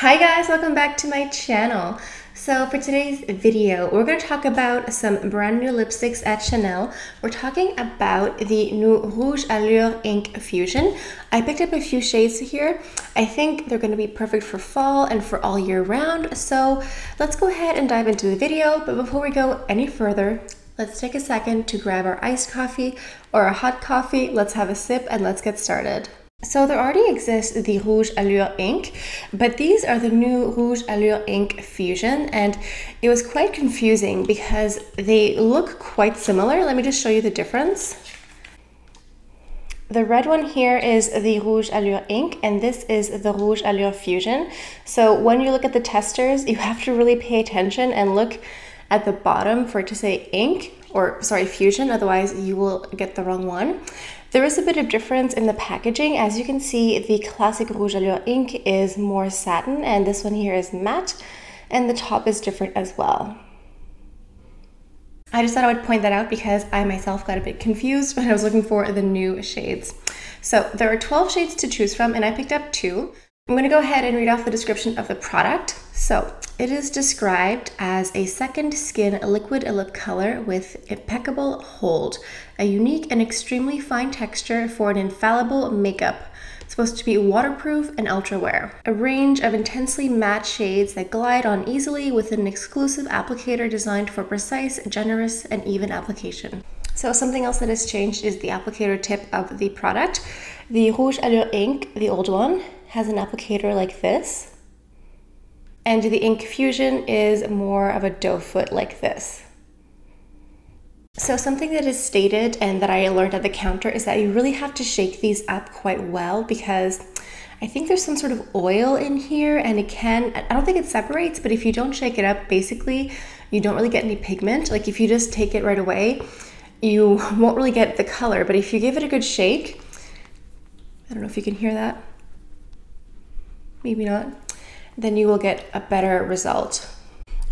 Hi guys, welcome back to my channel. So for today's video, we're going to talk about some brand new lipsticks at Chanel. We're talking about the new Rouge Allure Ink Fusion. I picked up a few shades here. I think they're going to be perfect for fall and for all year round. So let's go ahead and dive into the video. But before we go any further, let's take a second to grab our iced coffee or our hot coffee. Let's have a sip and let's get started. So there already exists the Rouge Allure Ink, but these are the new Rouge Allure Ink Fusion, and it was quite confusing because they look quite similar. Let me just show you the difference. The red one here is the Rouge Allure Ink, and this is the Rouge Allure Fusion. So when you look at the testers, you have to really pay attention and look at the bottom for it to say ink, or sorry, fusion, otherwise you will get the wrong one. There is a bit of difference in the packaging. As you can see, the classic Rouge Allure Ink is more satin, and this one here is matte, and the top is different as well. I just thought I would point that out because I myself got a bit confused when I was looking for the new shades. So there are 12 shades to choose from, and I picked up two. I'm going to go ahead and read off the description of the product. So it is described as a second skin liquid lip color with impeccable hold, a unique and extremely fine texture for an infallible makeup. It's supposed to be waterproof and ultra wear. A range of intensely matte shades that glide on easily with an exclusive applicator designed for precise, generous, and even application. So something else that has changed is the applicator tip of the product. The Rouge Allure Ink, the old one, has an applicator like this, and the Ink Fusion is more of a doe foot like this. So something that is stated and that I learned at the counter is that you really have to shake these up quite well, because I think there's some sort of oil in here, and it can, I don't think it separates, but if you don't shake it up, basically you don't really get any pigment. Like if you just take it right away, you won't really get the color, but if you give it a good shake, I don't know if you can hear that, maybe not, then you will get a better result.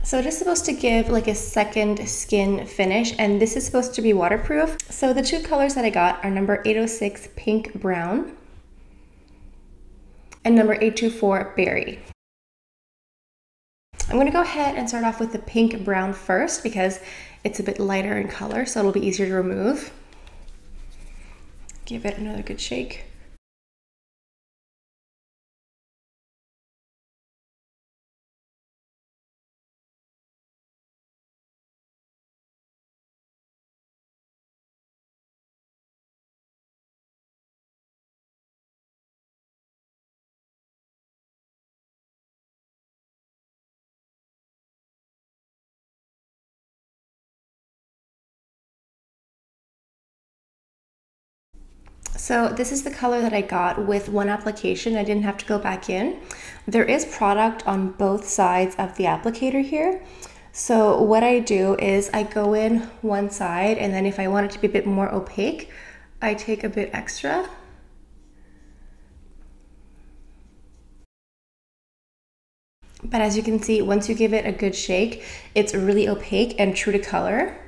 So it is supposed to give like a second skin finish, and this is supposed to be waterproof. So the two colors that I got are number 806 Pink Brown and number 824 Berry. I'm going to go ahead and start off with the Pink Brown first because it's a bit lighter in color, so it'll be easier to remove. Give it another good shake. So this is the color that I got with one application. I didn't have to go back in. There is product on both sides of the applicator here. So what I do is I go in one side, and then if I want it to be a bit more opaque, I take a bit extra. But as you can see, once you give it a good shake, it's really opaque and true to color.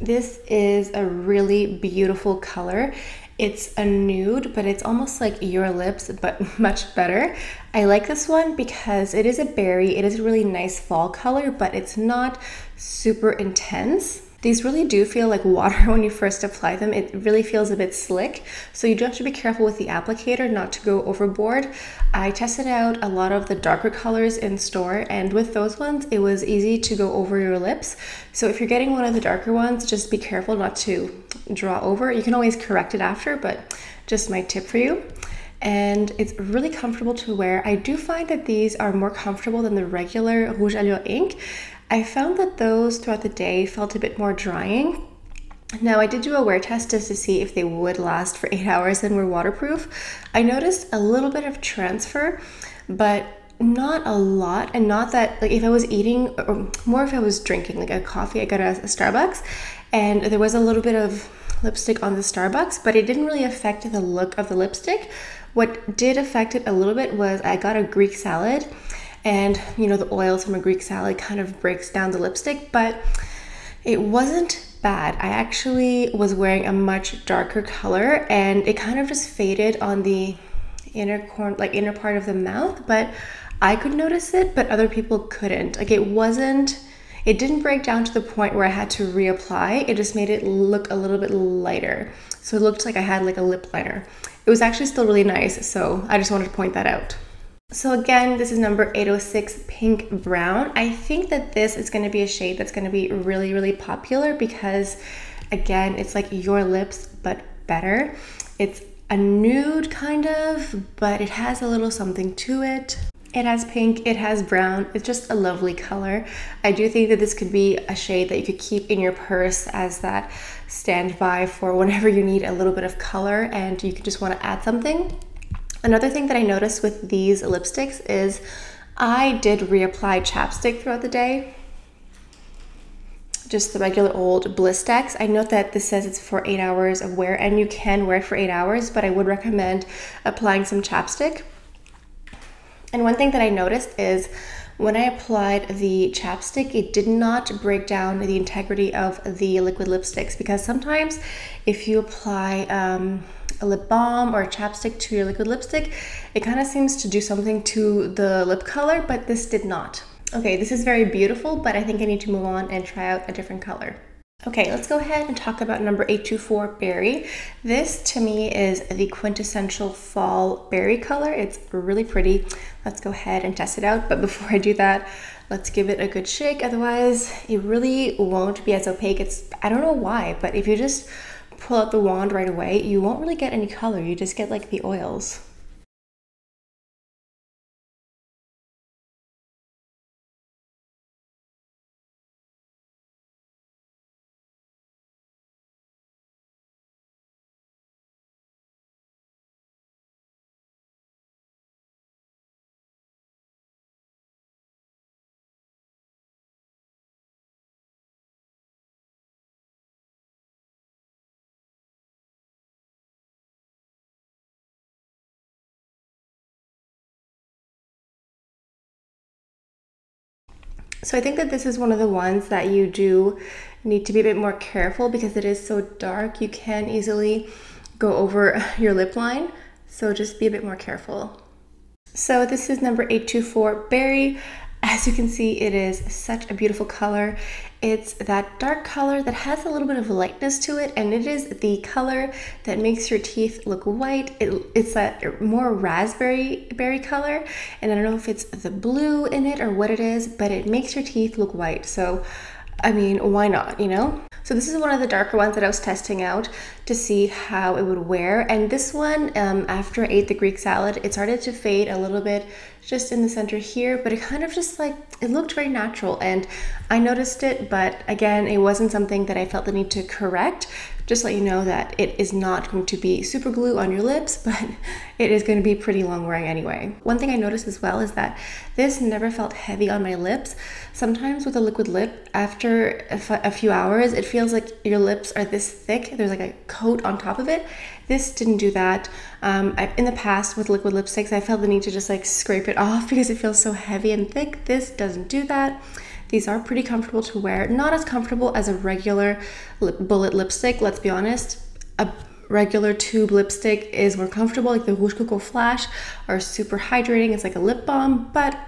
This is a really beautiful color. It's a nude, but it's almost like your lips, but much better. I like this one because it is a berry. It is a really nice fall color, but it's not super intense. These really do feel like water when you first apply them. It really feels a bit slick, so you do have to be careful with the applicator not to go overboard. I tested out a lot of the darker colors in store, and with those ones, it was easy to go over your lips. So if you're getting one of the darker ones, just be careful not to draw over. You can always correct it after, but just my tip for you. And it's really comfortable to wear. I do find that these are more comfortable than the regular Rouge Allure Ink. I found that those throughout the day felt a bit more drying. Now I did do a wear test just to see if they would last for 8 hours and were waterproof. I noticed a little bit of transfer, but not a lot, and not that, like if I was eating, or more if I was drinking like a coffee. I got a Starbucks, and there was a little bit of lipstick on the Starbucks, but it didn't really affect the look of the lipstick. What did affect it a little bit was I got a Greek salad, and you know the oils from a Greek salad kind of breaks down the lipstick, but it wasn't bad. I actually was wearing a much darker color, and it kind of just faded on the inner corner, like inner part of the mouth, but I could notice it, but other people couldn't. Like it didn't break down to the point where I had to reapply. It just made it look a little bit lighter. So it looked like I had like a lip liner. It was actually still really nice. So I just wanted to point that out. So again, this is number 806, Pink Brown. I think that this is going to be a shade that's going to be really, really popular because again, it's like your lips, but better. It's a nude kind of, but it has a little something to it. It has pink, it has brown, it's just a lovely color. I do think that this could be a shade that you could keep in your purse as that standby for whenever you need a little bit of color and you could just want to add something. Another thing that I noticed with these lipsticks is I did reapply chapstick throughout the day. Just the regular old Blistex. I note that this says it's for 8 hours of wear and you can wear it for 8 hours, but I would recommend applying some chapstick. And one thing that I noticed is when I applied the chapstick, it did not break down the integrity of the liquid lipsticks, because sometimes if you apply a lip balm or a chapstick to your liquid lipstick, it kind of seems to do something to the lip color, but this did not. Okay, this is very beautiful, but I think I need to move on and try out a different color. Okay, let's go ahead and talk about number 824, Berry. This to me is the quintessential fall berry color. It's really pretty. Let's go ahead and test it out. But before I do that, let's give it a good shake. Otherwise, it really won't be as opaque. I don't know why, but if you just pull out the wand right away, you won't really get any color. You just get like the oils. So I think that this is one of the ones that you do need to be a bit more careful because it is so dark. You can easily go over your lip line. So just be a bit more careful. So this is number 824, Berry. As you can see, it is such a beautiful color. It's that dark color that has a little bit of lightness to it, and it is the color that makes your teeth look white. It's that more raspberry color, and I don't know if it's the blue in it or what it is, but it makes your teeth look white. So, I mean, why not, you know? So this is one of the darker ones that I was testing out to see how it would wear. And this one, after I ate the Greek salad, it started to fade a little bit just in the center here, but it kind of just like, it looked very natural and I noticed it, but again, it wasn't something that I felt the need to correct. Just let you know that it is not going to be super glue on your lips, but it is going to be pretty long wearing anyway. One thing I noticed as well is that this never felt heavy on my lips. Sometimes with a liquid lip, after a few hours, it feels like your lips are this thick. There's like a coat on top of it. This didn't do that. In the past with liquid lipsticks, I felt the need to just like scrape it off because it feels so heavy and thick. This doesn't do that. These are pretty comfortable to wear. Not as comfortable as a regular bullet lipstick, let's be honest. A regular tube lipstick is more comfortable, like the Rouge Coco Flash are super hydrating. It's like a lip balm, but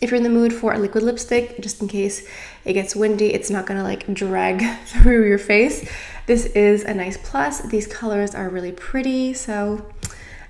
if you're in the mood for a liquid lipstick, just in case it gets windy, it's not gonna like drag through your face. This is a nice plus. These colors are really pretty, so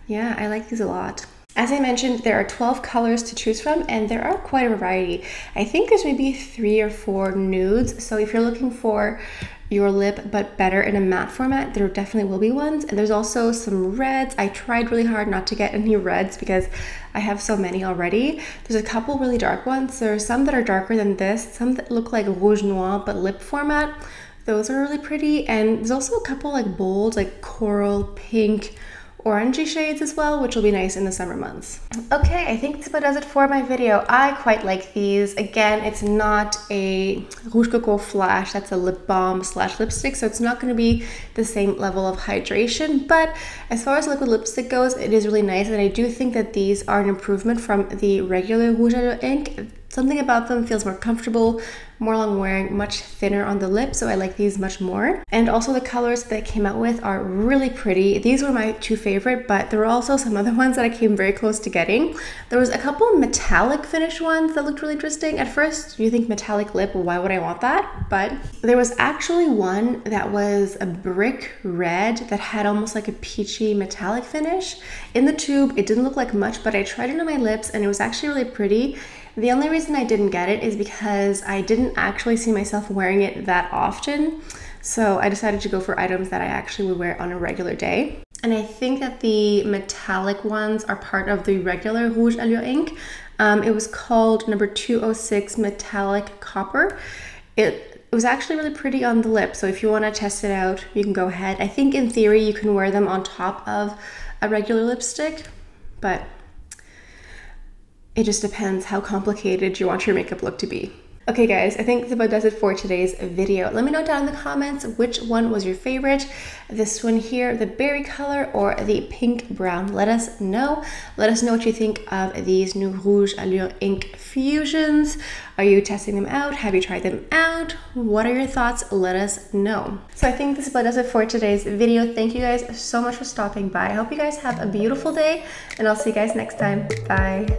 yeah, I like these a lot. As I mentioned, there are 12 colors to choose from and there are quite a variety. I think there's maybe 3 or 4 nudes. So if you're looking for your lip but better in a matte format, there definitely will be ones. And there's also some reds. I tried really hard not to get any reds because I have so many already. There's a couple really dark ones. There are some that are darker than this, some that look like rouge noir but lip format. Those are really pretty. And there's also a couple like bold, like coral, pink, orangey shades as well, which will be nice in the summer months. Okay, I think this about does it for my video. I quite like these. Again, it's not a Rouge Coco Flash, that's a lip balm slash lipstick, so it's not going to be the same level of hydration, but as far as liquid lipstick goes, it is really nice, and I do think that these are an improvement from the regular Rouge Allure Ink. Something about them feels more comfortable, more long wearing, much thinner on the lip, so I like these much more. And also the colors that I came out with are really pretty. These were my two favorite, but there were also some other ones that I came very close to getting. There was a couple metallic finish ones that looked really interesting. At first, you think metallic lip, why would I want that? But there was actually one that was a brick red that had almost like a peachy metallic finish. In the tube, it didn't look like much, but I tried it on my lips and it was actually really pretty. The only reason I didn't get it is because I didn't actually see myself wearing it that often. So I decided to go for items that I actually would wear on a regular day. And I think that the metallic ones are part of the regular Rouge Allure ink. It was called number 206 Metallic Copper. It was actually really pretty on the lip. So if you want to test it out, you can go ahead. I think in theory, you can wear them on top of a regular lipstick, but it just depends how complicated you want your makeup look to be. Okay guys, I think that about does it for today's video. Let me know down in the comments which one was your favorite. This one here, the berry color or the pink brown. Let us know. Let us know what you think of these new Rouge Allure Ink Fusions. Are you testing them out? Have you tried them out? What are your thoughts? Let us know. So I think this about does it for today's video. Thank you guys so much for stopping by. I hope you guys have a beautiful day and I'll see you guys next time. Bye.